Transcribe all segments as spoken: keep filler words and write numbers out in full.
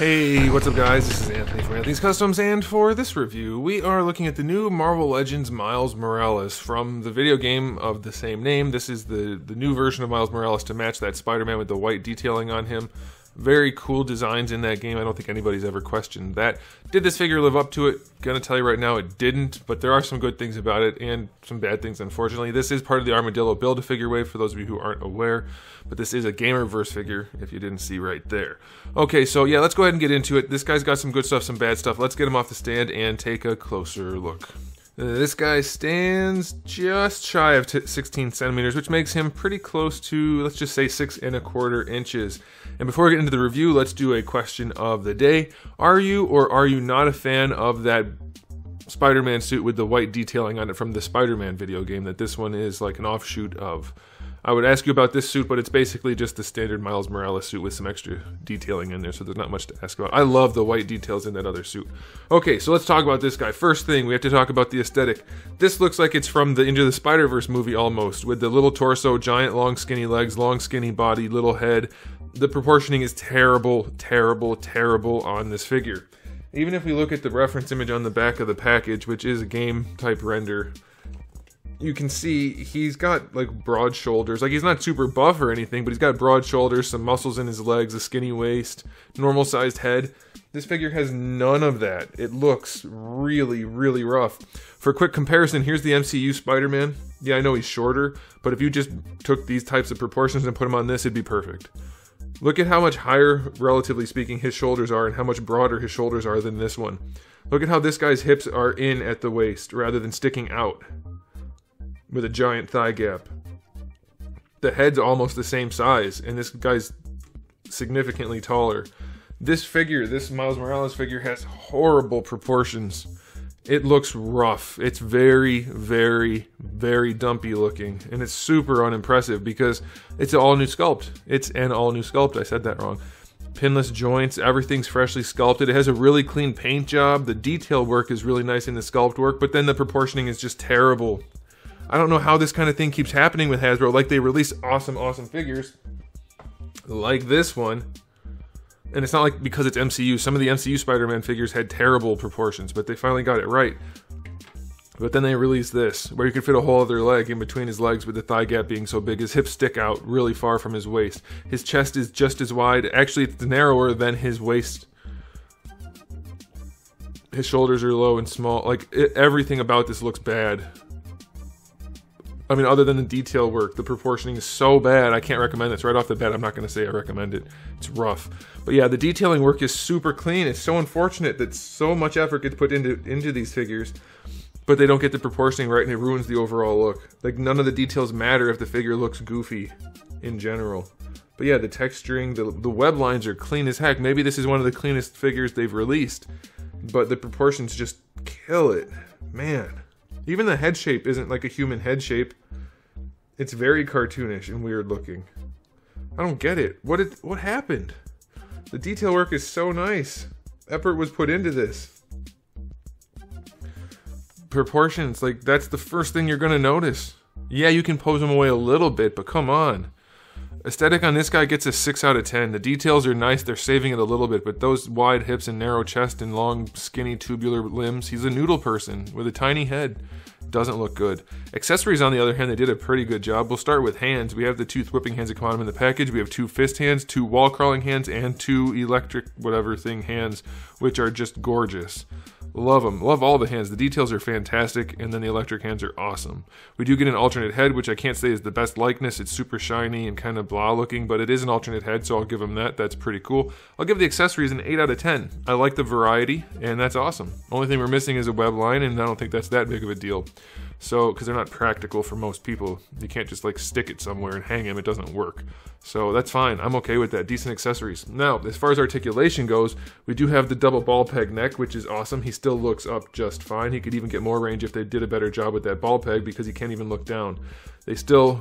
Hey, what's up guys, this is Anthony from Anthony's Customs, and for this review, we are looking at the new Marvel Legends Miles Morales from the video game of the same name. This is the, the new version of Miles Morales to match that Spider-Man with the white detailing on him. Very cool designs in that game, I don't think anybody's ever questioned that. Did this figure live up to it? Gonna tell you right now it didn't, but there are some good things about it and some bad things, unfortunately. This is part of the Armadillo Build-A-Figure wave, for those of you who aren't aware, but this is a Gamerverse figure, if you didn't see right there. Okay, so yeah, let's go ahead and get into it. This guy's got some good stuff, some bad stuff. Let's get him off the stand and take a closer look. This guy stands just shy of sixteen centimeters, which makes him pretty close to, let's just say, six and a quarter inches. And before we get into the review, let's do a question of the day. Are you or are you not a fan of that Spider-Man suit with the white detailing on it from the Spider-Man video game that this one is like an offshoot of? I would ask you about this suit, but it's basically just the standard Miles Morales suit with some extra detailing in there, so there's not much to ask about. I love the white details in that other suit. Okay, so let's talk about this guy. First thing, we have to talk about the aesthetic. This looks like it's from the Into the Spider-Verse movie almost, with the little torso, giant long skinny legs, long skinny body, little head. The proportioning is terrible, terrible, terrible on this figure. Even if we look at the reference image on the back of the package, which is a game-type render, you can see he's got like broad shoulders. Like, he's not super buff or anything, but he's got broad shoulders, some muscles in his legs, a skinny waist, normal sized head. This figure has none of that. It looks really, really rough. For quick comparison, here's the M C U Spider-Man. Yeah, I know he's shorter, but if you just took these types of proportions and put them on this, it'd be perfect. Look at how much higher, relatively speaking, his shoulders are and how much broader his shoulders are than this one. Look at how this guy's hips are in at the waist rather than sticking out, with a giant thigh gap. The head's almost the same size, and this guy's significantly taller. This figure, this Miles Morales figure, has horrible proportions. It looks rough. It's very, very, very dumpy looking, and it's super unimpressive because it's an all-new sculpt. It's an all-new sculpt, I said that wrong. Pinless joints, everything's freshly sculpted. It has a really clean paint job. The detail work is really nice in the sculpt work, but then the proportioning is just terrible. I don't know how this kind of thing keeps happening with Hasbro. Like, they release awesome, awesome figures like this one. And it's not like because it's M C U. Some of the M C U Spider-Man figures had terrible proportions, but they finally got it right. But then they released this, where you could fit a whole other leg in between his legs with the thigh gap being so big. His hips stick out really far from his waist. His chest is just as wide. Actually, it's narrower than his waist. His shoulders are low and small. Like, it, everything about this looks bad. I mean, other than the detail work, the proportioning is so bad, I can't recommend this. Right off the bat, I'm not going to say I recommend it. It's rough. But yeah, the detailing work is super clean. It's so unfortunate that so much effort gets put into, into these figures, but they don't get the proportioning right, and it ruins the overall look. Like, none of the details matter if the figure looks goofy in general. But yeah, the texturing, the, the web lines are clean as heck. Maybe this is one of the cleanest figures they've released, but the proportions just kill it. Man. Even the head shape isn't like a human head shape. It's very cartoonish and weird looking. I don't get it. What did, what happened? The detail work is so nice. Effort was put into this. Proportions, like, that's the first thing you're going to notice. Yeah, you can pose them away a little bit, but come on. Aesthetic on this guy gets a six out of ten. The details are nice. They're saving it a little bit, but those wide hips and narrow chest and long, skinny, tubular limbs, he's a noodle person with a tiny head. Doesn't look good. Accessories, on the other hand, they did a pretty good job. We'll start with hands. We have the two whipping hands that come out in the package. We have two fist hands, two wall crawling hands, and two electric whatever thing hands, which are just gorgeous. Love them. Love all the hands. The details are fantastic, and then the electric hands are awesome. We do get an alternate head, which I can't say is the best likeness. It's super shiny and kind of blah looking, but it is an alternate head, so I'll give them that. That's pretty cool. I'll give the accessories an eight out of ten. I like the variety, and that's awesome. Only thing we're missing is a web line, and I don't think that's that big of a deal. So, because they're not practical for most people. You can't just like stick it somewhere and hang him. It doesn't work. So that's fine. I'm okay with that. Decent accessories. Now, as far as articulation goes, we do have the double ball peg neck, which is awesome. He still looks up just fine. He could even get more range if they did a better job with that ball peg, because he can't even look down. They still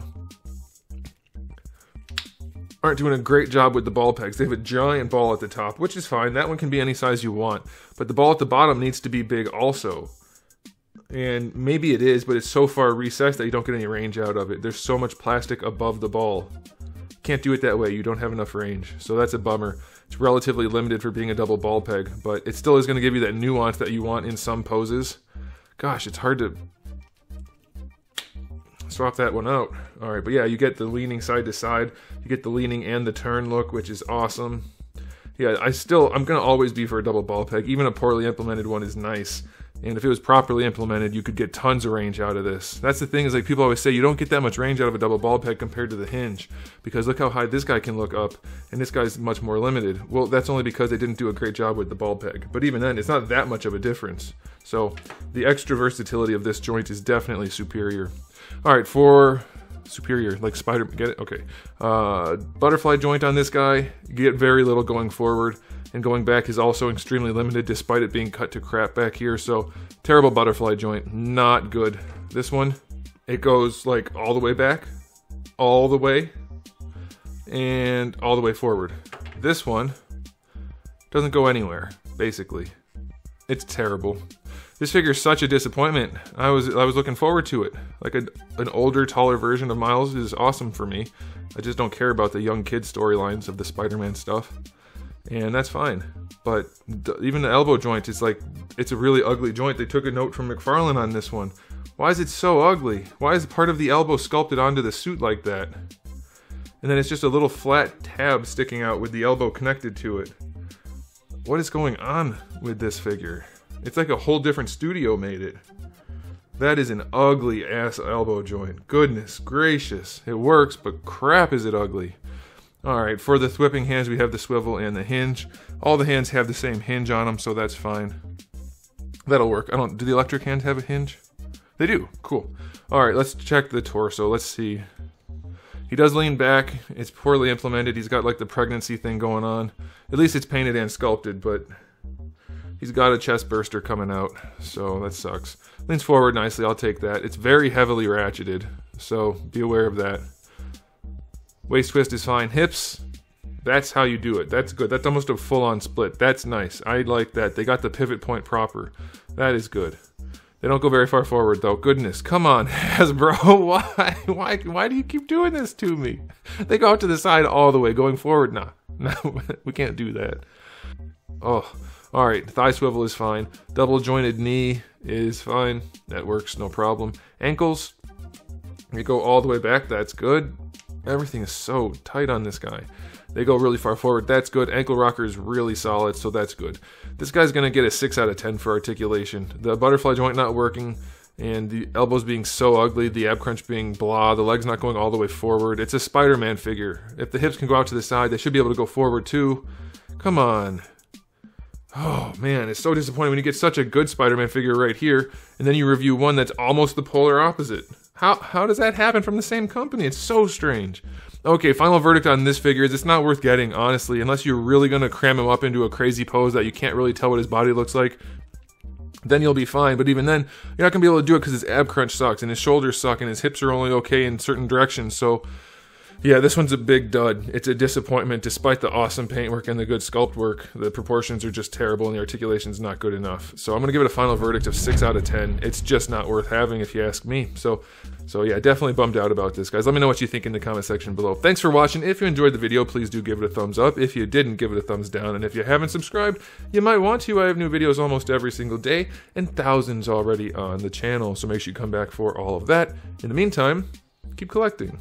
aren't doing a great job with the ball pegs. They have a giant ball at the top, which is fine. That one can be any size you want. But the ball at the bottom needs to be big also. And maybe it is, but it's so far recessed that you don't get any range out of it. There's so much plastic above the ball. Can't do it that way, you don't have enough range. So that's a bummer. It's relatively limited for being a double ball peg, but it still is going to give you that nuance that you want in some poses. Gosh, it's hard to swap that one out. All right, but yeah, you get the leaning side to side, you get the leaning and the turn look, which is awesome. Yeah, I still, I'm going to always be for a double ball peg. Even a poorly implemented one is nice. And if it was properly implemented, you could get tons of range out of this. That's the thing, is like people always say, you don't get that much range out of a double ball peg compared to the hinge, because look how high this guy can look up, and this guy's much more limited. Well, that's only because they didn't do a great job with the ball peg. But even then, it's not that much of a difference. So the extra versatility of this joint is definitely superior. All right, for... superior, like spider, get it? Okay. Uh, butterfly joint on this guy, you get very little going forward, and going back is also extremely limited despite it being cut to crap back here, so terrible butterfly joint, not good. This one, it goes like all the way back, all the way, and all the way forward. This one doesn't go anywhere, basically. It's terrible. This figure is such a disappointment. I was I was looking forward to it. Like a, an older, taller version of Miles is awesome for me. I just don't care about the young kid storylines of the Spider-Man stuff. And that's fine. But th even the elbow joint is like, it's a really ugly joint. They took a note from McFarlane on this one. Why is it so ugly? Why is part of the elbow sculpted onto the suit like that? And then it's just a little flat tab sticking out with the elbow connected to it. What is going on with this figure? It's like a whole different studio made it. That is an ugly ass elbow joint. Goodness gracious. It works, but crap is it ugly. Alright, for the thwipping hands, we have the swivel and the hinge. All the hands have the same hinge on them, so that's fine. That'll work. I don't, do the electric hands have a hinge? They do. Cool. Alright, let's check the torso. Let's see. He does lean back. It's poorly implemented. He's got like the pregnancy thing going on. At least it's painted and sculpted, but... he's got a chest burster coming out, so that sucks. Leans forward nicely, I'll take that. It's very heavily ratcheted, so be aware of that. Waist twist is fine. Hips, that's how you do it. That's good. That's almost a full-on split. That's nice. I like that. They got the pivot point proper. That is good. They don't go very far forward, though. Goodness, come on, Hasbro. Why? Why? Why do you keep doing this to me? They go out to the side all the way, going forward. Nah, no, we can't do that. Oh. Alright, thigh swivel is fine. Double jointed knee is fine. That works, no problem. Ankles, they go all the way back. That's good. Everything is so tight on this guy. They go really far forward. That's good. Ankle rocker is really solid, so that's good. This guy's going to get a six out of ten for articulation. The butterfly joint not working, and the elbows being so ugly, the ab crunch being blah, the legs not going all the way forward. It's a Spider-Man figure. If the hips can go out to the side, they should be able to go forward too. Come on. Oh man, it's so disappointing when you get such a good Spider-Man figure right here, and then you review one that's almost the polar opposite. How how does that happen from the same company? It's so strange. Okay, final verdict on this figure is it's not worth getting, honestly, unless you're really going to cram him up into a crazy pose that you can't really tell what his body looks like. Then you'll be fine, but even then, you're not going to be able to do it because his ab crunch sucks, and his shoulders suck, and his hips are only okay in certain directions, so... yeah, this one's a big dud. It's a disappointment despite the awesome paintwork and the good sculpt work. The proportions are just terrible and the articulation's not good enough. So I'm going to give it a final verdict of six out of ten. It's just not worth having if you ask me. So so yeah, definitely bummed out about this, guys. Let me know what you think in the comment section below. Thanks for watching. If you enjoyed the video, please do give it a thumbs up. If you didn't, give it a thumbs down. And if you haven't subscribed, you might want to. I have new videos almost every single day and thousands already on the channel. So make sure you come back for all of that. In the meantime, keep collecting.